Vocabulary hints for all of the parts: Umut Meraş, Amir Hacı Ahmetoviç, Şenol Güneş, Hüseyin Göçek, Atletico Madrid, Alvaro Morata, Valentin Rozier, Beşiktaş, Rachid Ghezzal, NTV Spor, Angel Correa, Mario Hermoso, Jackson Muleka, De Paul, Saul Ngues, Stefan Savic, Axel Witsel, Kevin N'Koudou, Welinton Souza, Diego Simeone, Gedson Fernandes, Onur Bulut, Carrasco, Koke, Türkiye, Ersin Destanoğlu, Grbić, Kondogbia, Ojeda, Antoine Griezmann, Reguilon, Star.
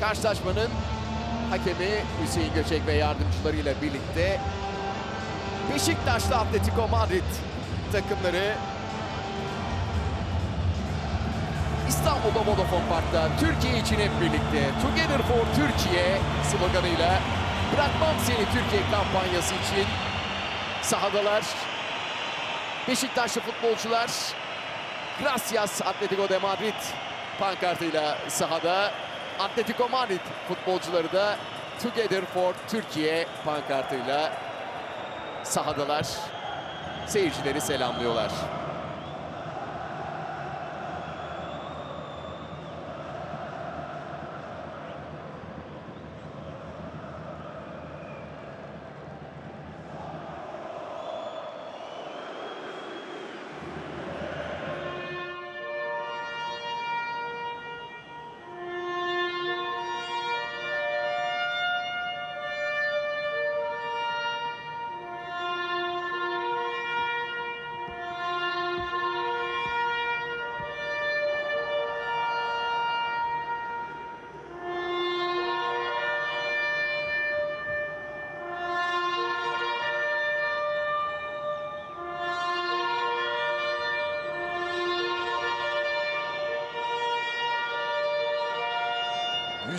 Karşılaşmanın hakemi Hüseyin Göçek ve yardımcılarıyla birlikte Beşiktaş'la Atletico Madrid takımları İstanbul'da Vodafone Park'ta Türkiye için hep birlikte Together for Türkiye sloganıyla Bırakmam Seni Türkiye kampanyası için sahadalar. Beşiktaşlı futbolcular Gracias Atletico de Madrid pankartıyla sahada. Atletico Madrid futbolcuları da Together for Türkiye pankartıyla sahadalar. Seyircileri selamlıyorlar.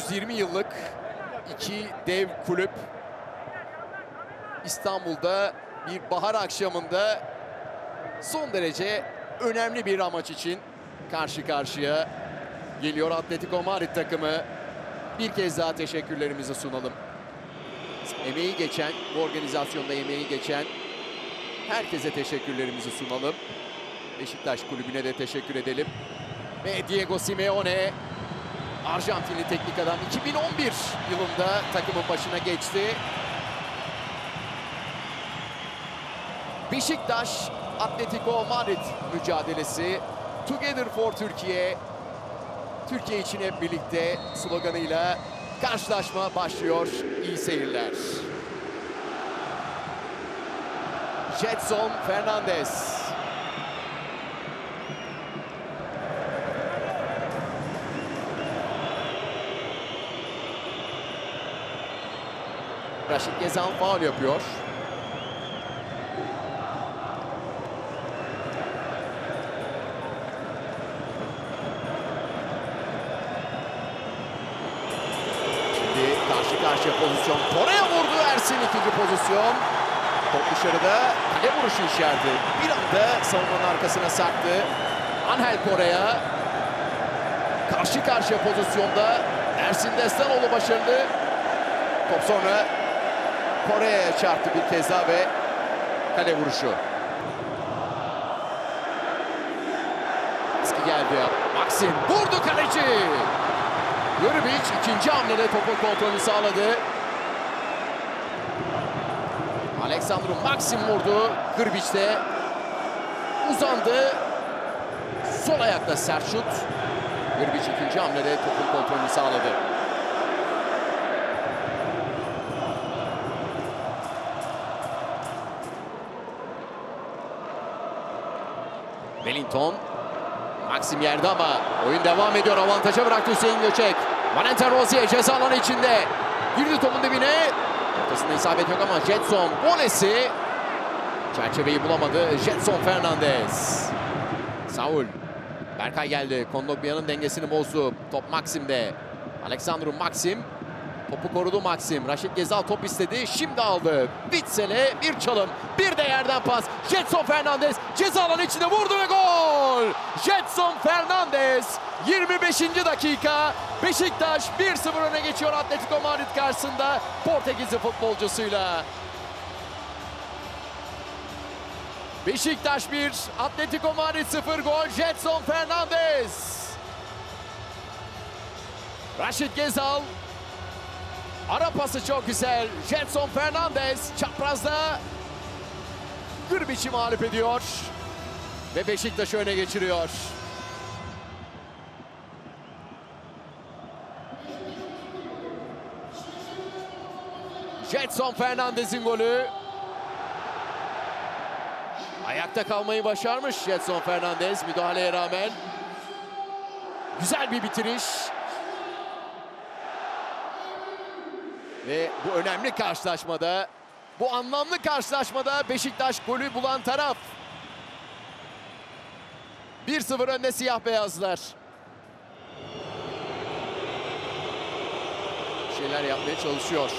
...20 yıllık iki dev kulüp İstanbul'da bir bahar akşamında son derece önemli bir amaç için karşı karşıya geliyor. Atletico Madrid takımı, bir kez daha teşekkürlerimizi sunalım. Emeği geçen, bu organizasyonda emeği geçen herkese teşekkürlerimizi sunalım. Beşiktaş kulübüne de teşekkür edelim. Ve Diego Simeone... Arjantinli teknik adam 2011 yılında takımın başına geçti. Beşiktaş Atletico Madrid mücadelesi Together for Türkiye, Türkiye için hep birlikte sloganıyla karşılaşma başlıyor. İyi seyirler. Gedson Fernandes. Rachid Ghezzal faul yapıyor. Şimdi karşı karşıya pozisyon. Correa vurdu. Ersin ikinci pozisyon. Top dışarıda. Kale vuruşu içerdi. Bir anda savunmanın arkasına sarktı. Angel Correa. Karşı karşıya pozisyonda. Ersin Destanoğlu başarılı. Top sonra Kore'ye çarptı bir kez daha ve kale vuruşu. Eski geldi ya. Maxim vurdu, kaleci. Yürübiç ikinci hamlede topun kontrolünü sağladı. Alexandru Maxim vurdu. Kırbiç de uzandı. Sol ayakla sert şut. Kırbiç ikinci hamlede topun kontrolünü sağladı. Welinton, Maxim yerde ama oyun devam ediyor. Avantaja bıraktı Hüseyin Göçek. Valentin Rozier ceza alanı içinde. Girdi topun dibine. Ortasında isabet yok ama Gedson golesi. Çerçeveyi bulamadı Gedson Fernandes. Saul. Berkay geldi. Kondogbiya'nın dengesini bozdu. Top Maxim'de. Alexandru Maxim. Topu korudu Maxim. Rachid Ghezzal top istedi. Şimdi aldı. Witsel'e bir çalım. Bir de yerden pas. Gedson Fernandes ceza alanı içinde vurdu ve gol! Gedson Fernandes 25. dakika. Beşiktaş 1-0 öne geçiyor Atletico Madrid karşısında Portekizli futbolcusuyla. Beşiktaş 1, Atletico Madrid 0, gol Gedson Fernandes. Rachid Ghezzal. Ara pası çok güzel. Gedson Fernandes çaprazda Gürbiç'i mağlup ediyor ve Beşiktaş'ı öne geçiriyor. Gedson Fernandes'in golü. Ayakta kalmayı başarmış Gedson Fernandes müdahaleye rağmen. Güzel bir bitiriş. Ve bu önemli karşılaşmada, bu anlamlı karşılaşmada Beşiktaş golü bulan taraf. 1-0 önde siyah beyazlar. Bir şeyler yapmaya çalışıyor.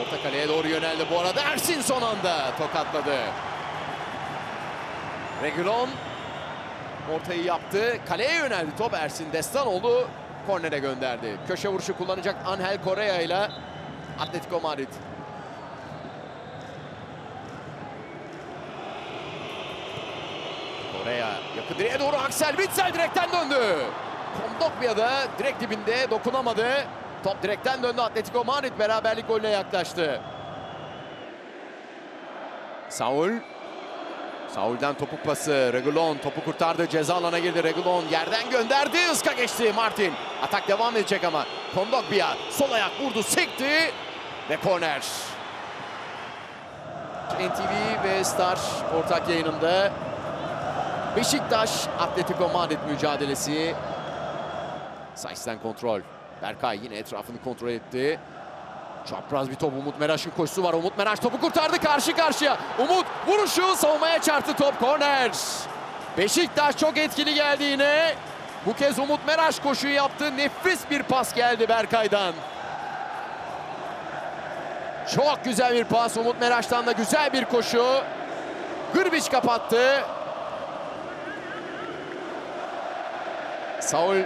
Orta kaleye doğru yöneldi. Bu arada Ersin son anda tokatladı. Reguilon ortayı yaptı. Kaleye yöneldi top. Ersin Destanoğlu kornere gönderdi. Köşe vuruşu kullanacak Angel Correa ile Atletico Madrid. Correa yakın direğe doğru. Axel Witsel direkten döndü. Kondogbia da direkt dibinde, dokunamadı. Top direkten döndü. Atletico Madrid beraberlik golüne yaklaştı. Saul'den topuk pası. Reguilon topu kurtardı. Ceza alana girdi. Reguilon yerden gönderdi. Iska geçti Martin. Atak devam edecek ama. Kondogbia sol ayak vurdu, sekti ve korner. NTV ve Star ortak yayınında Beşiktaş Atletico Madrid mücadelesi. Sainz'den kontrol. Berkay yine etrafını kontrol etti. Çapraz bir top. Umut Meraş'ın koşusu var. Umut Meraş topu kurtardı, karşı karşıya. Umut vuruşu savunmaya çarptı, top korner. Beşiktaş çok etkili geldi yine. Bu kez Umut Meraş koşuyu yaptı. Nefis bir pas geldi Berkay'dan. Çok güzel bir pas. Umut Meraş'tan da güzel bir koşu. Gırbiç kapattı. Saul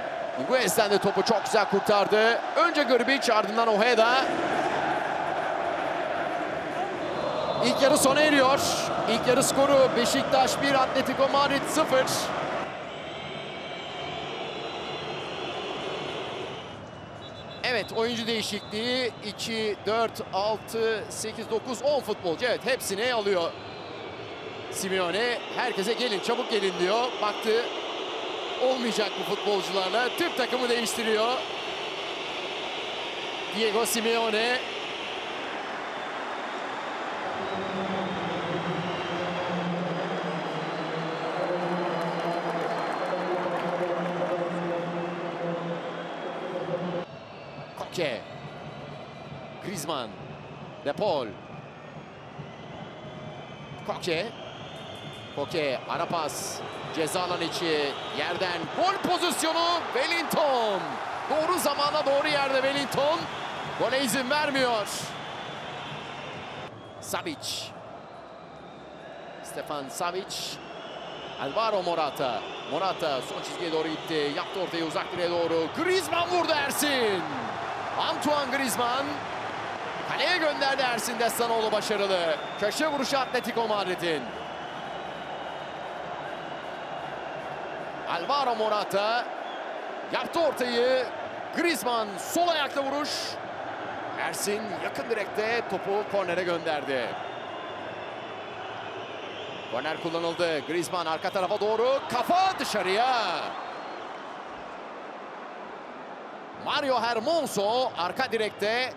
Ngues'den de topu çok güzel kurtardı. Önce Gırbiç, ardından Ojeda. İlk yarı sona eriyor. İlk yarı skoru Beşiktaş 1, Atletico Madrid 0. Evet, oyuncu değişikliği 2, 4, 6, 8, 9, 10 futbolcu. Evet, hepsini alıyor Simeone. Herkese gelin, çabuk gelin diyor. Baktı, olmayacak bu futbolcularla. Tüm takımı değiştiriyor Diego Simeone. Koke, Griezmann, De Paul, Koke, ara pas, ceza alan içi, yerden gol pozisyonu. Welinton, doğru zamanda doğru yerde Welinton, gole izin vermiyor. Savic, Stefan Savic, Alvaro Morata, son çizgiye doğru gitti, yaptı ortaya, uzak direğe doğru. Griezmann vurdu, Ersin. Antoine Griezmann kaleye gönderdi. Ersin Destanoğlu başarılı. Köşe vuruşu Atletico Madrid'in. Alvaro Morata yaptı ortayı. Griezmann sol ayakla vuruş. Ersin yakın direkte topu kornere gönderdi. Korner kullanıldı. Griezmann arka tarafa doğru. Kafa dışarıya. Mario Hermoso arka direkte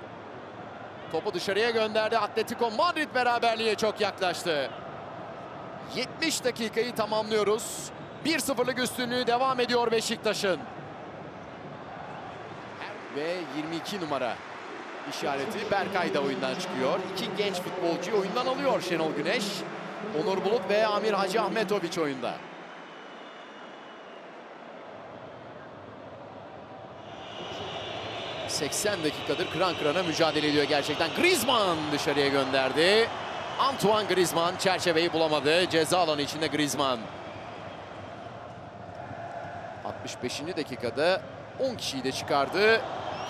topu dışarıya gönderdi. Atletico Madrid beraberliğe çok yaklaştı. 70 dakikayı tamamlıyoruz. 1-0'lık üstünlüğü devam ediyor Beşiktaş'ın. Ve 22 numara işareti Berkay da oyundan çıkıyor. İki genç futbolcuyu oyundan alıyor Şenol Güneş. Onur Bulut ve Amir Hacı Ahmetoviç oyunda. ...80 dakikadır kıran kırana mücadele ediyor gerçekten. Griezmann dışarıya gönderdi. Antoine Griezmann çerçeveyi bulamadı. Ceza alanı içinde Griezmann. 65. dakikada 10 kişiyi de çıkardı.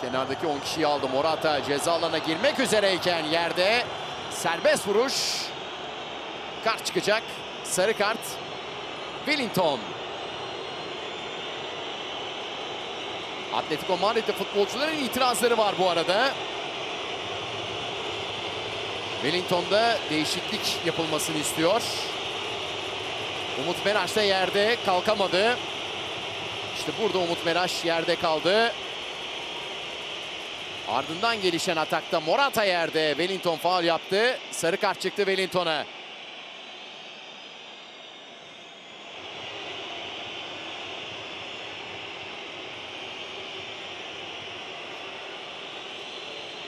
Kenardaki 10 kişiyi aldı. Morata ceza alanına girmek üzereyken yerde serbest vuruş. Kart çıkacak. Sarı kart. Welinton. Atletico Madrid'de futbolcuların itirazları var bu arada. Wellington'da değişiklik yapılmasını istiyor. Umut Meraş da yerde, kalkamadı. İşte burada Umut Meraş yerde kaldı. Ardından gelişen atakta Morata yerde. Welinton faul yaptı. Sarı kart çıktı Wellington'a.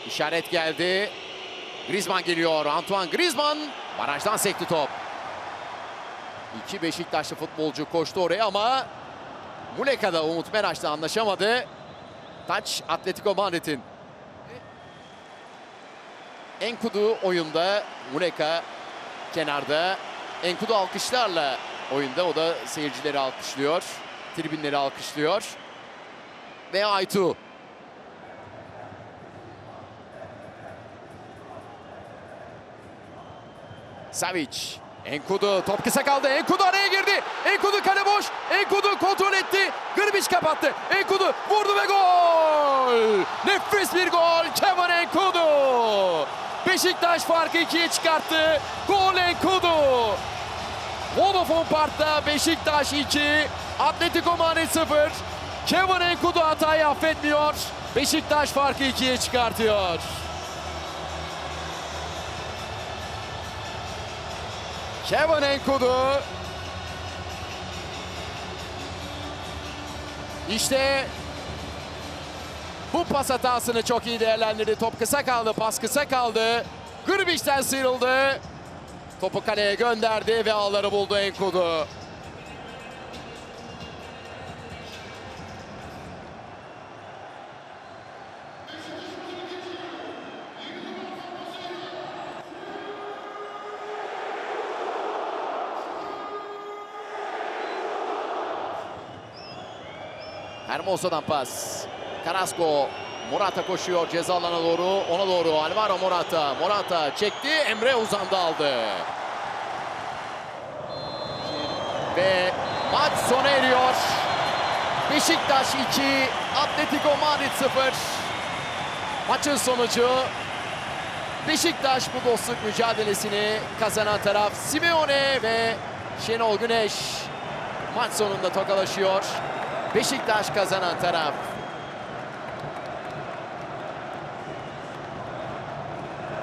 İşaret geldi. Griezmann geliyor. Antoine Griezmann. Barajdan sekti top. İki Beşiktaşlı futbolcu koştu oraya ama Muleka'da Umut Meraş'la anlaşamadı. Taç Atletico Madrid'in. N'Koudou oyunda. Muleka kenarda. N'Koudou alkışlarla oyunda. O da seyircileri alkışlıyor. Tribünleri alkışlıyor. Ve Aytu. Savic. N'Koudou. Top kısa kaldı. N'Koudou araya girdi. N'Koudou kale boş. N'Koudou kontrol etti. Grbić kapattı. N'Koudou vurdu ve gol. Nefis bir gol. Kevin N'Koudou. Beşiktaş farkı 2'ye çıkarttı. Gol N'Koudou. Vodafone Park'ta Beşiktaş 2, Atletico Madrid 0. Kevin N'Koudou hatayı affetmiyor. Beşiktaş farkı 2'ye çıkartıyor. Kevin N'Koudou. İşte bu pas hatasını çok iyi değerlendirdi. Top kısa kaldı, pas kısa kaldı. Grbić'ten sıyrıldı. Topu kaleye gönderdi ve ağları buldu N'Koudou. Hermoso'dan pas. Carrasco, Morata koşuyor ceza alanına doğru. Ona doğru Alvaro Morata. Morata çekti. Emre uzandı aldı. Ve maç sona eriyor. Beşiktaş 2, Atletico Madrid 0. Maçın sonucu Beşiktaş bu dostluk mücadelesini kazanan taraf Simeone ve Şenol Güneş maç sonunda tokalaşıyor. Beşiktaş kazanan taraf.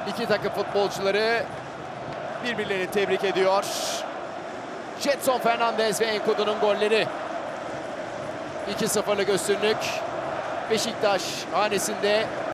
İki takım futbolcuları birbirlerini tebrik ediyor. Gedson Fernandes ve N'Koudou'nun golleri. 2-0'lık üstünlük Beşiktaş hanesinde.